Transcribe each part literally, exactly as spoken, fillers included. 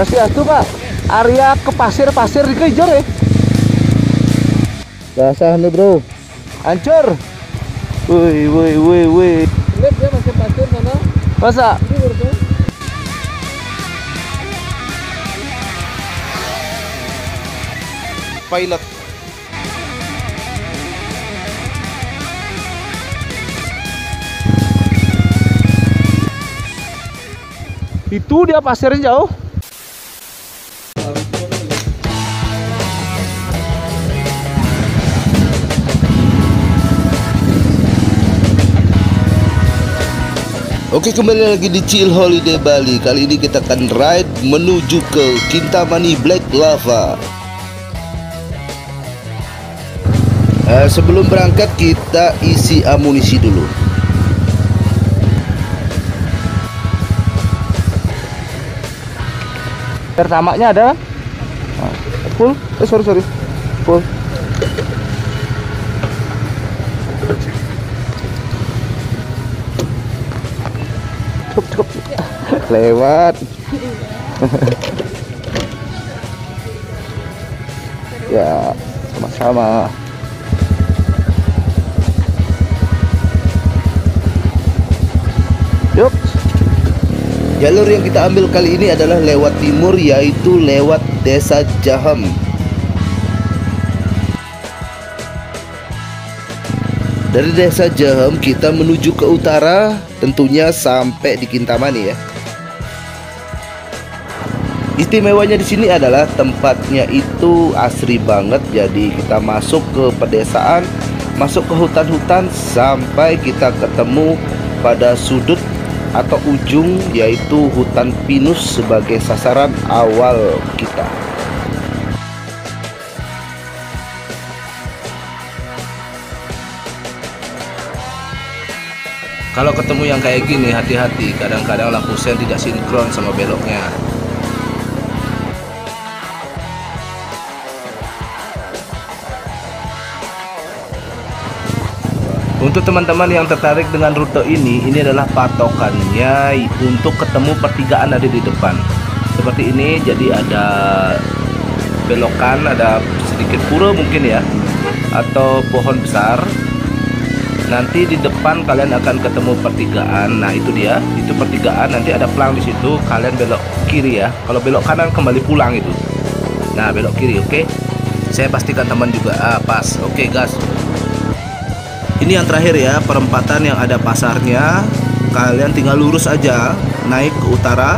Kasih astu Pak. Area ke pasir-pasir dikejar ya. Basah nih bro. Hancur. Woi woi woi woi. Lihat dia masih pasir sana. Masa? Pilot. Itu dia pasirnya jauh. Oke, kembali lagi di Chill Holiday Bali. Kali ini kita akan ride menuju ke Kintamani Black Lava. Uh, sebelum berangkat kita isi amunisi dulu. Pertamanya ada full, eh sorry sorry, full. Cukup cukup, lewat. Ya sama-sama. Jalur yang kita ambil kali ini adalah lewat timur, yaitu lewat desa Jehem. Dari desa Jehem kita menuju ke utara, tentunya sampai di Kintamani ya. Istimewanya di sini adalah tempatnya itu asri banget, jadi kita masuk ke pedesaan, masuk ke hutan-hutan sampai kita ketemu pada sudut atau ujung, yaitu hutan pinus sebagai sasaran awal kita. Kalau ketemu yang kayak gini hati-hati, kadang-kadang lampu sen tidak sinkron sama beloknya. Untuk teman-teman yang tertarik dengan rute ini, ini adalah patokannya untuk ketemu pertigaan ada di depan. Seperti ini, jadi ada belokan, ada sedikit pura mungkin ya, atau pohon besar. Nanti di depan kalian akan ketemu pertigaan. Nah, itu dia, itu pertigaan. Nanti ada pelang di situ, kalian belok kiri ya. Kalau belok kanan kembali pulang itu. Nah, belok kiri, oke. Okay? Saya pastikan teman juga ah, pas. Oke, okay, gas. Ini yang terakhir ya, perempatan yang ada pasarnya. Kalian tinggal lurus aja, naik ke utara.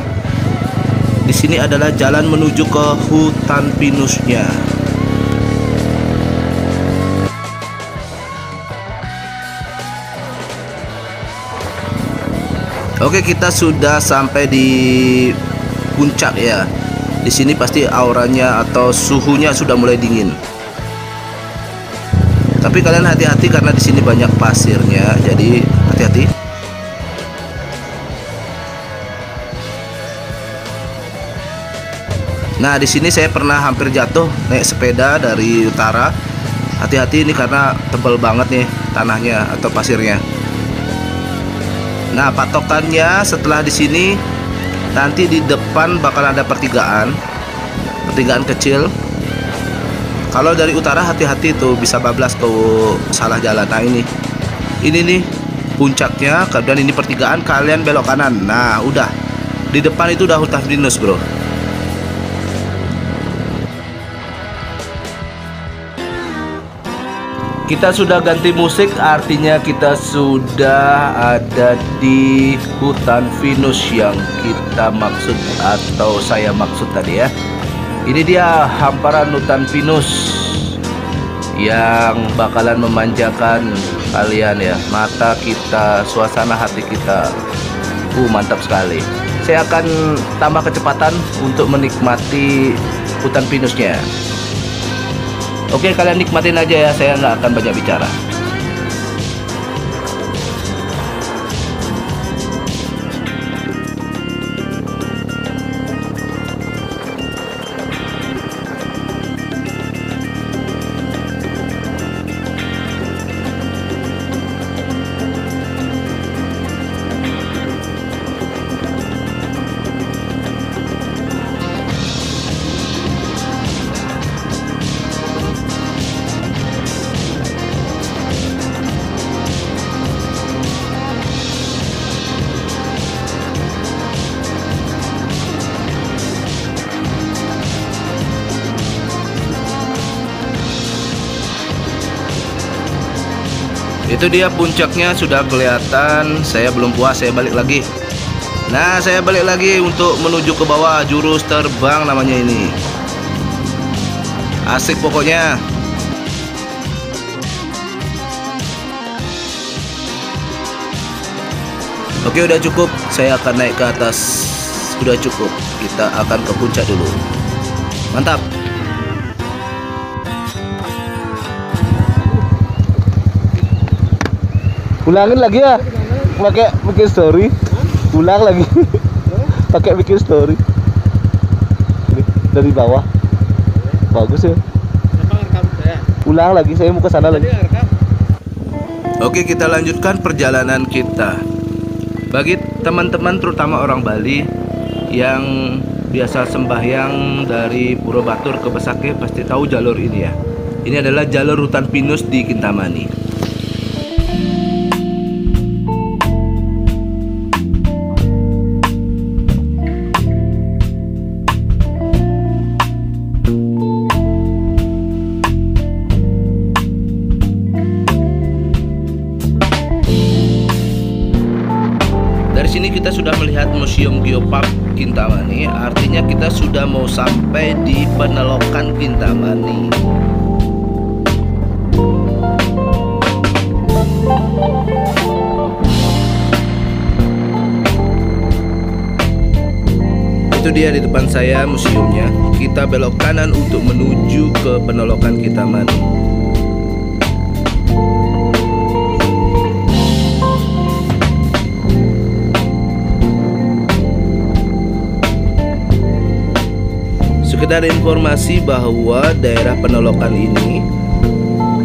Di sini adalah jalan menuju ke hutan pinusnya. Oke, kita sudah sampai di puncak ya. Di sini pasti auranya atau suhunya sudah mulai dingin. Tapi kalian hati-hati karena di sini banyak pasirnya, jadi hati-hati. Nah, di sini saya pernah hampir jatuh naik sepeda dari utara. Hati-hati ini karena tebal banget nih tanahnya atau pasirnya. Nah, patokannya setelah di sini nanti di depan bakal ada pertigaan, pertigaan kecil. Kalau dari utara hati-hati tuh bisa bablas ke salah jalan. Nah ini, ini nih puncaknya. Kemudian ini pertigaan, kalian belok kanan. Nah udah, di depan itu udah hutan pinus bro. Kita sudah ganti musik, artinya kita sudah ada di hutan pinus yang kita maksud atau saya maksud tadi ya. Ini dia hamparan hutan pinus yang bakalan memanjakan kalian ya, mata kita, suasana hati kita. Uh, mantap sekali. Saya akan tambah kecepatan untuk menikmati hutan pinusnya. Oke, kalian nikmatin aja ya, saya nggak akan banyak bicara. Itu dia puncaknya sudah kelihatan. Saya belum puas, saya balik lagi. Nah, saya balik lagi untuk menuju ke bawah, jurus terbang namanya ini. Asik pokoknya. Oke, udah cukup. Saya akan naik ke atas. Sudah cukup. Kita akan ke puncak dulu. Mantap. Ulangin lagi ya. Pakai bikin story. Ulang lagi. Pakai bikin story. Dari bawah. Bagus ya. Ulang lagi, saya mau ke sana lagi. Oke, kita lanjutkan perjalanan kita. Bagi teman-teman terutama orang Bali yang biasa sembahyang dari Pura Batur ke Besakih pasti tahu jalur ini ya. Ini adalah jalur hutan pinus di Kintamani. Kita sudah melihat Museum Geopark Kintamani, artinya kita sudah mau sampai di penelokan Kintamani. Itu dia di depan saya museumnya. Kita belok kanan untuk menuju ke penelokan Kintamani. Sekedar informasi bahwa daerah penolokan ini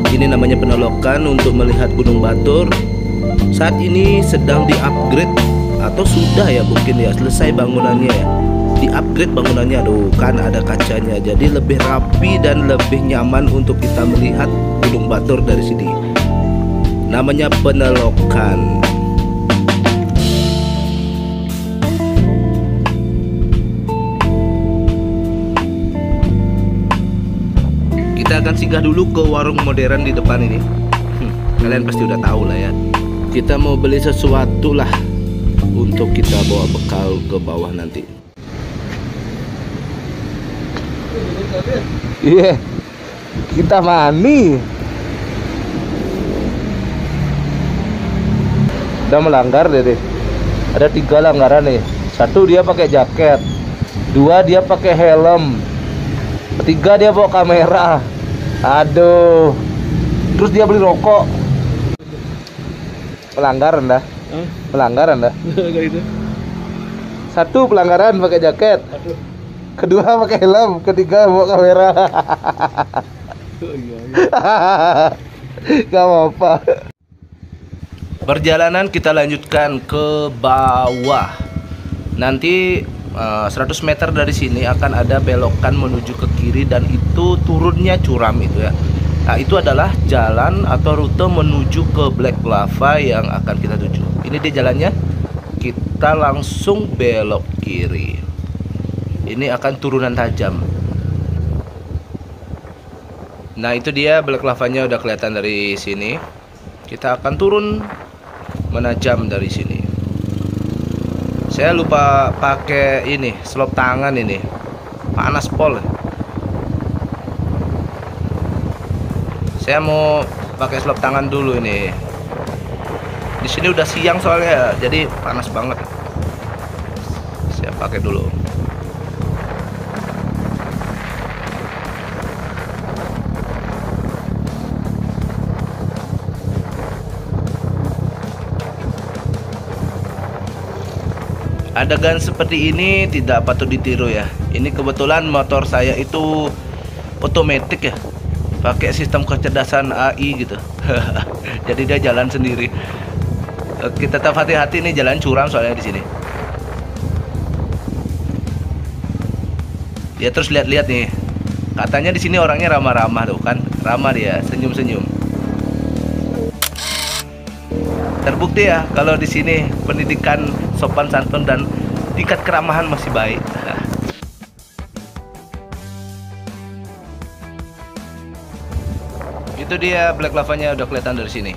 ini namanya penolokan untuk melihat Gunung Batur. Saat ini sedang di-upgrade atau sudah ya, mungkin ya selesai bangunannya ya. Di-upgrade bangunannya, aduh kan ada kacanya, jadi lebih rapi dan lebih nyaman untuk kita melihat Gunung Batur dari sini. Namanya penolokan. Kita akan singgah dulu ke warung modern di depan ini. hmm, Kalian pasti udah tahu lah ya. Kita mau beli sesuatu lah untuk kita bawa bekal ke bawah nanti. Iya, yeah. Kita mani udah melanggar deh, deh. Ada tiga langgaran nih. Satu dia pakai jaket, dua dia pakai helm, ketiga dia bawa kamera. Aduh. Terus dia beli rokok. Pelanggaran dah. Hah? Pelanggaran dah. Satu pelanggaran pakai jaket. Aduh. Kedua pakai helm, ketiga bawa kamera. Gak apa-apa. Perjalanan kita lanjutkan ke bawah. Nanti seratus meter dari sini akan ada belokan menuju ke kiri dan itu turunnya curam itu ya. Nah, itu adalah jalan atau rute menuju ke Black Lava yang akan kita tuju. Ini dia jalannya. Kita langsung belok kiri. Ini akan turunan tajam. Nah, itu dia Black Lava-nya udah kelihatan dari sini. Kita akan turun menajam dari sini. Saya lupa pakai ini, selop tangan ini. Panas pol. Saya mau pakai selop tangan dulu ini. Di sini udah siang soalnya, jadi panas banget. Saya pakai dulu. Adegan seperti ini tidak patut ditiru ya. Ini kebetulan motor saya itu otomatis ya, pakai sistem kecerdasan A I gitu. Jadi dia jalan sendiri. Kita tetap hati-hati nih, jalan curam soalnya di sini. Dia terus lihat-lihat nih. Katanya di sini orangnya ramah-ramah tuh kan, ramah dia, senyum-senyum. Terbukti ya kalau di sini pendidikan sopan santun dan tingkat keramahan masih baik. Itu dia Black Lava-nya udah kelihatan dari sini.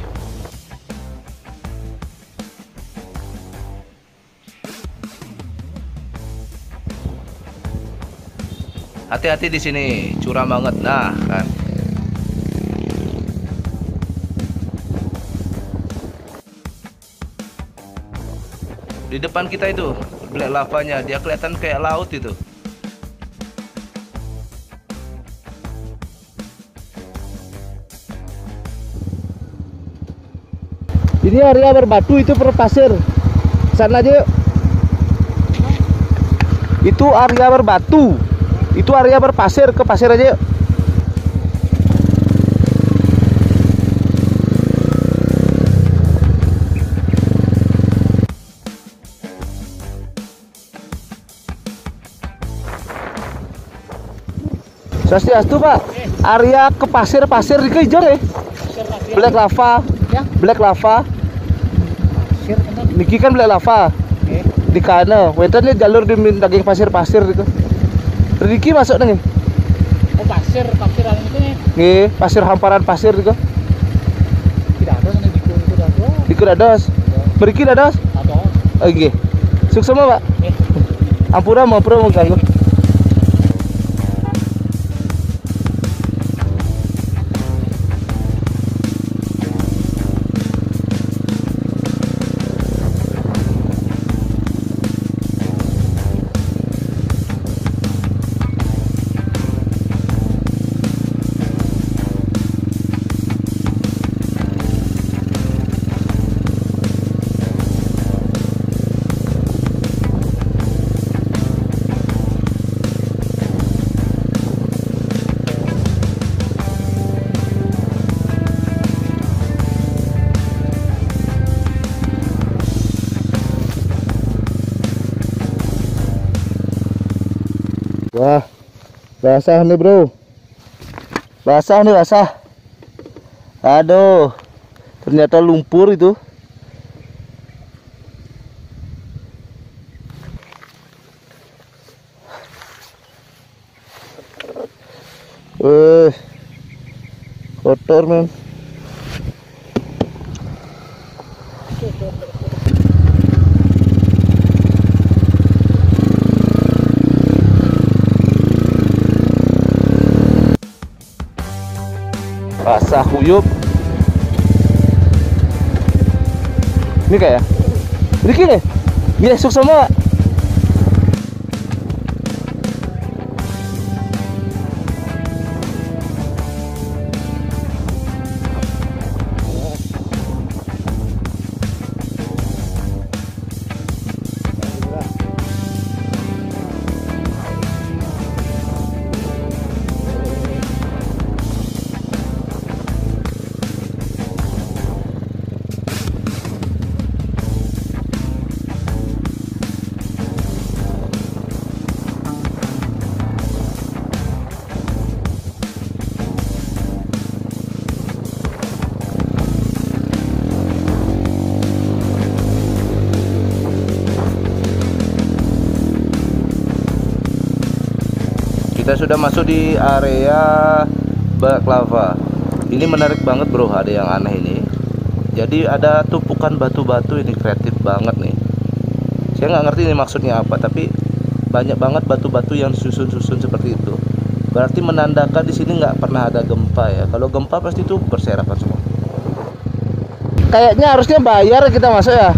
Hati-hati di sini, curam banget. Nah, kan. Di depan kita itu, black lavanya, dia kelihatan kayak laut itu. Ini area berbatu itu berpasir. Sana aja yuk. Itu area berbatu. Itu area berpasir, ke pasir aja yuk. Swastiastu Pak, area ke pasir-pasir dikejar ya? Black lava, black lava. Niki kan black lava. Di kana, wetannya jalur di daging pasir-pasir itu. Niki masuk nih. Oh pasir, pasir alam itu nih. Nggih, pasir hamparan pasir itu. Tidak ada sana di Gunung Batur. Di Gunung Batur. Beriki dados? Ada. Nggih. Suksema Pak. Ampura mau pro mau ganggu. Wah, basah nih bro, basah nih basah. Aduh, ternyata lumpur itu. Eh, kotor men. Basah kuyup. Ini kayak Riki nih. Iya, sukses semua. Kita sudah masuk di area black lava. Ini menarik banget bro, ada yang aneh ini. Jadi ada tumpukan batu-batu ini, kreatif banget nih. Saya nggak ngerti ini maksudnya apa, tapi banyak banget batu-batu yang susun-susun seperti itu. Berarti menandakan di sini nggak pernah ada gempa ya. Kalau gempa pasti itu berserakan semua. Kayaknya harusnya bayar kita masuk ya,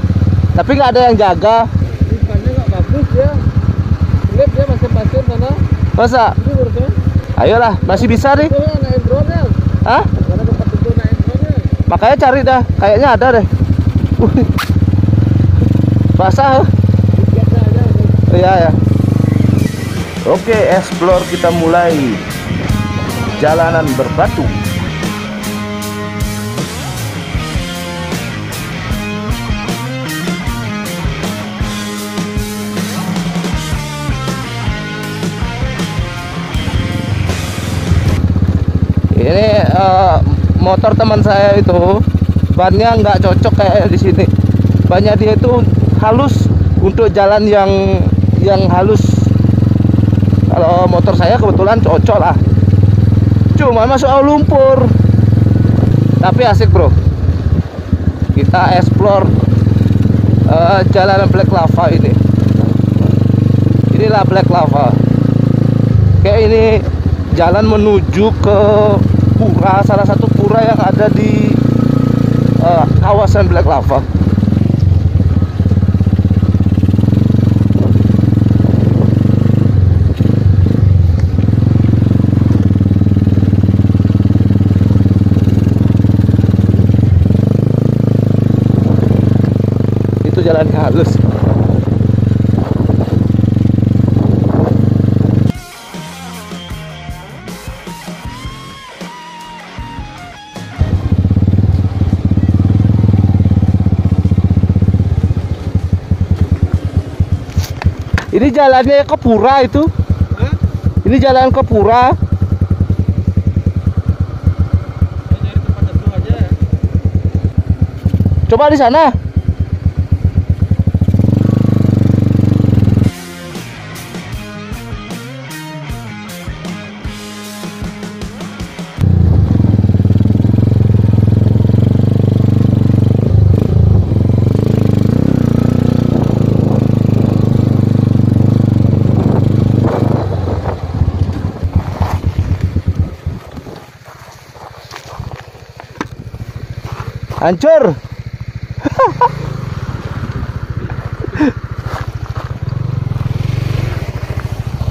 tapi nggak ada yang jaga. Bukannya nggak bagus ya, lihat dia pasir-pasir sana. Masa? Ayolah, masih bisa nih. Hah? Makanya cari dah, kayaknya ada deh. Basah. Oh, iya ya. Oke, explore kita mulai. Jalanan berbatu. Ini uh, motor teman saya itu bannya nggak cocok kayak di sini. Bannya dia itu halus untuk jalan yang yang halus. Kalau motor saya kebetulan cocok lah. Cuma masuk lumpur. Tapi asik bro. Kita explore uh, jalanan black lava ini. Inilah black lava. Oke, ini jalan menuju ke pura, salah satu pura yang ada di uh, kawasan Black Lava. Itu jalan halus. Ini jalannya ke pura itu. Hah? Ini jalan ke pura. Coba di sana. Hancur.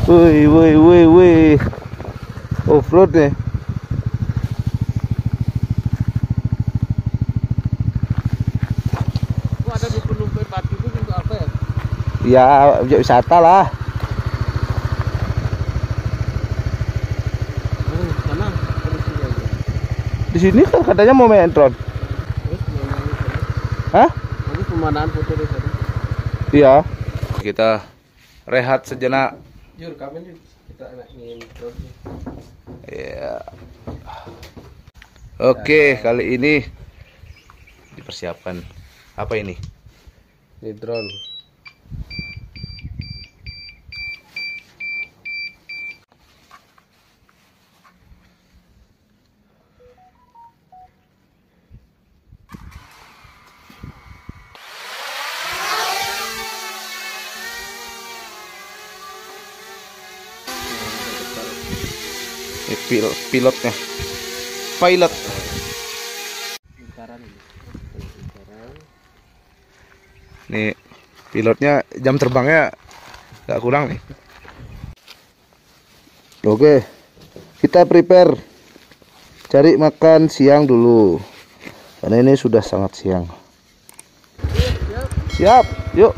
Woi woi woi woi. Offroad nih. Gua ada di penumpai batu itu untuk apa ya? Ya, objek wisata lah. Oh, sana. Di sini kan katanya mau main drone. Hah? Ini pemandangan foto di sana. Iya. Kita rehat sejenak. Jur, kapan kita enak ingin drone? Iya. Oke, nah, kali ini dipersiapkan apa ini? Ini drone. Pil pilotnya pilot nih, pilotnya jam terbangnya nggak kurang nih. Oke, kita prepare cari makan siang dulu karena ini sudah sangat siang. Siap, yuk.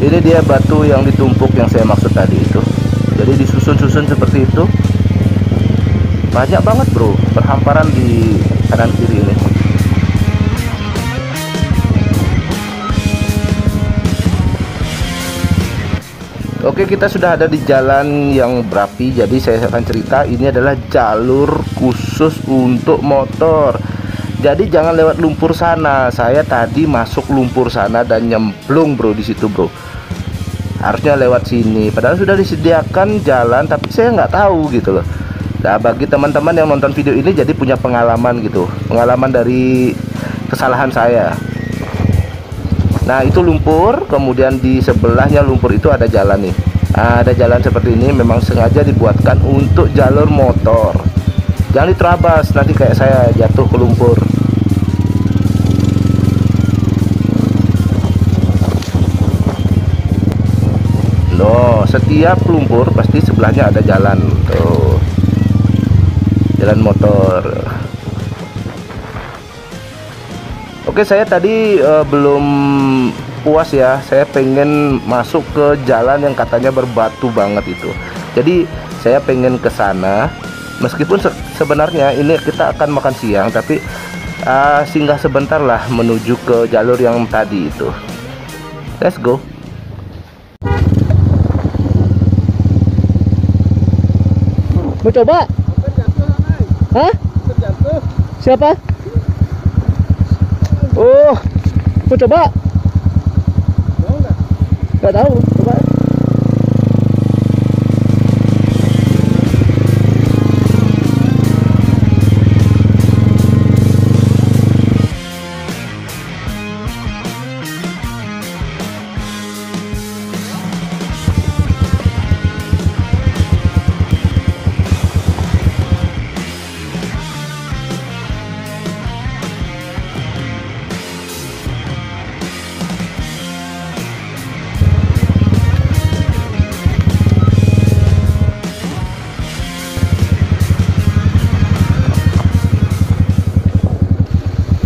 Ini dia batu yang ditumpuk yang saya maksud tadi itu. Jadi disusun-susun seperti itu. Banyak banget bro, perhamparan di kanan kiri ini. Oke, kita sudah ada di jalan yang berapi. Jadi saya akan cerita, ini adalah jalur khusus untuk motor. Jadi jangan lewat lumpur sana. Saya tadi masuk lumpur sana dan nyemplung bro di situ bro. Harusnya lewat sini, padahal sudah disediakan jalan, tapi saya nggak tahu gitu loh. Nah, bagi teman-teman yang nonton video ini jadi punya pengalaman gitu, pengalaman dari kesalahan saya. Nah, itu lumpur, kemudian di sebelahnya lumpur itu ada jalan nih. Nah, ada jalan seperti ini memang sengaja dibuatkan untuk jalur motor. Jangan diterabas, nanti kayak saya jatuh ke lumpur. Loh, setiap lumpur pasti sebelahnya ada jalan tuh, jalan motor. Oke, saya tadi uh, belum puas ya, saya pengen masuk ke jalan yang katanya berbatu banget itu. Jadi saya pengen ke sana, meskipun se sebenarnya ini kita akan makan siang, tapi uh, singgah sebentar lah menuju ke jalur yang tadi itu. Let's go. Mau coba? Hah? Siapa? Oh, Aku coba. Tahu nggak? Nggak tahu. Coba.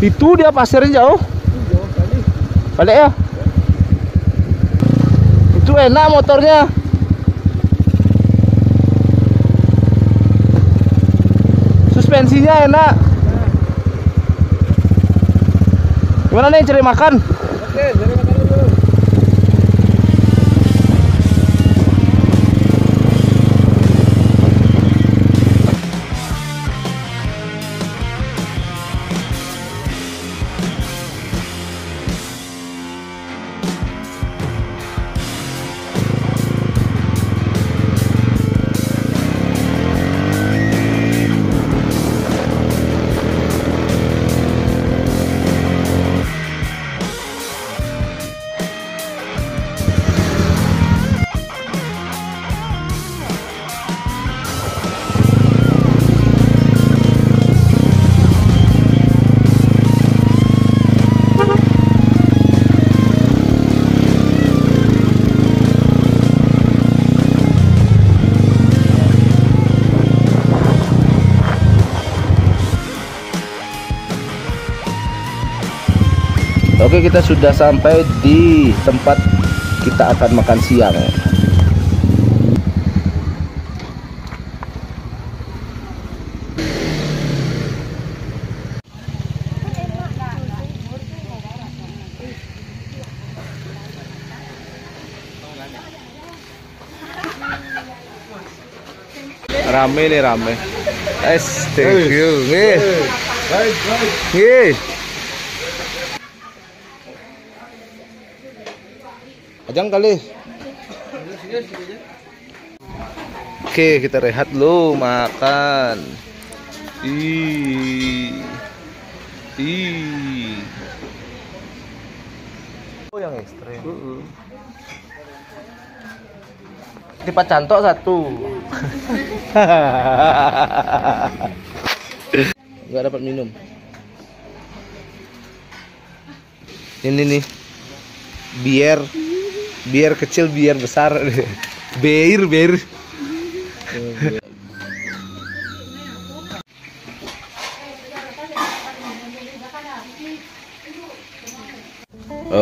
Itu dia pasirnya jauh. Jauh kali. Balik ya? Ya. Itu enak motornya. Suspensinya enak. Nah. Gimana nih cari makan? Oke, cari makan dulu. Oke, kita sudah sampai di tempat kita akan makan siang. Rame nih, rame. Yes, thank you. Nih. Baik, baik. Nih. Ajang kali. Oke, kita rehat dulu, makan. Ih. Ih. Oh, yang ekstrim. Uh-uh. Tipe cantok satu. Enggak dapat minum. Ini nih. Biar biar kecil biar besar, beir beir.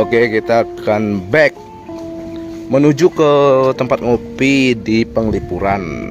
Oke, kita akan back menuju ke tempat ngopi di Penglipuran.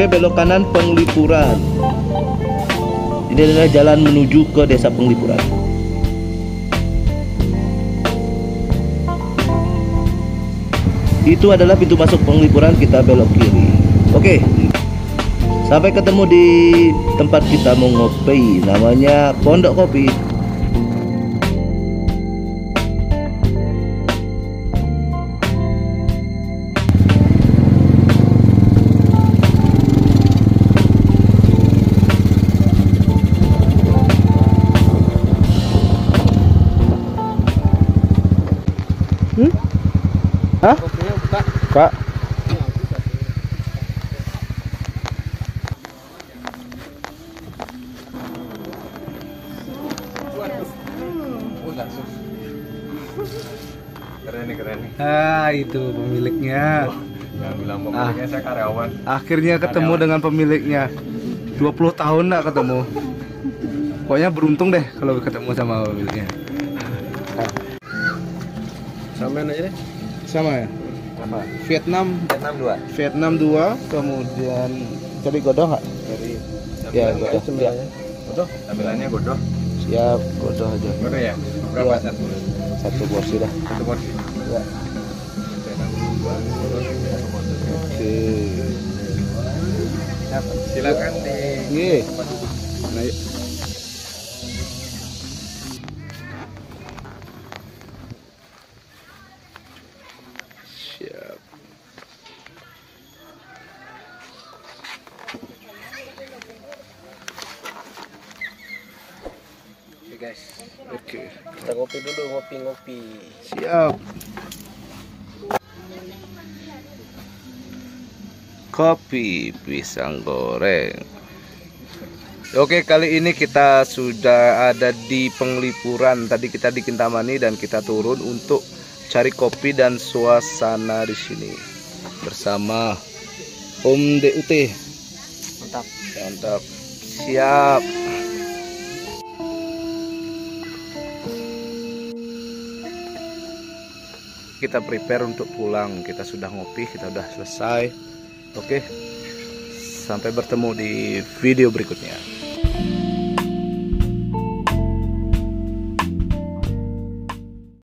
Oke, belok kanan Penglipuran. Ini adalah jalan menuju ke desa Penglipuran. Itu adalah pintu masuk Penglipuran, kita belok kiri. Oke, sampai ketemu di tempat kita mau ngopi, namanya Pondok Kopi. Hah? Kak. Keren nih, keren nih. Ah, itu pemiliknya. Yang bilang pemiliknya ah, saya karyawan. Akhirnya ketemu karyawan. Dengan pemiliknya. dua puluh tahun nggak ketemu. Pokoknya beruntung deh kalau ketemu sama pemiliknya. Sama aja deh. Sama ya? Apa? Vietnam. Vietnam dua. Vietnam dua, kemudian cari godoh nggak? Cari. Ya, godoh. Ya. Godoh? Tampilannya godoh. Siap, godoh aja. Godoh ya? Berapa dua. Satu? Satu porsi dah. Satu porsi? Ya. Oke. Silakan nih. Naik. Siap. Oke guys. Oke. Kita ngopi dulu, ngopi-ngopi. Siap. Kopi pisang goreng. Oke, kali ini kita sudah ada di Penglipuran. Tadi kita di Kintamani dan kita turun untuk cari kopi dan suasana di sini bersama Om D U T. Mantap, mantap. Siap. Kita prepare untuk pulang. Kita sudah ngopi, kita sudah selesai. Oke, sampai bertemu di video berikutnya.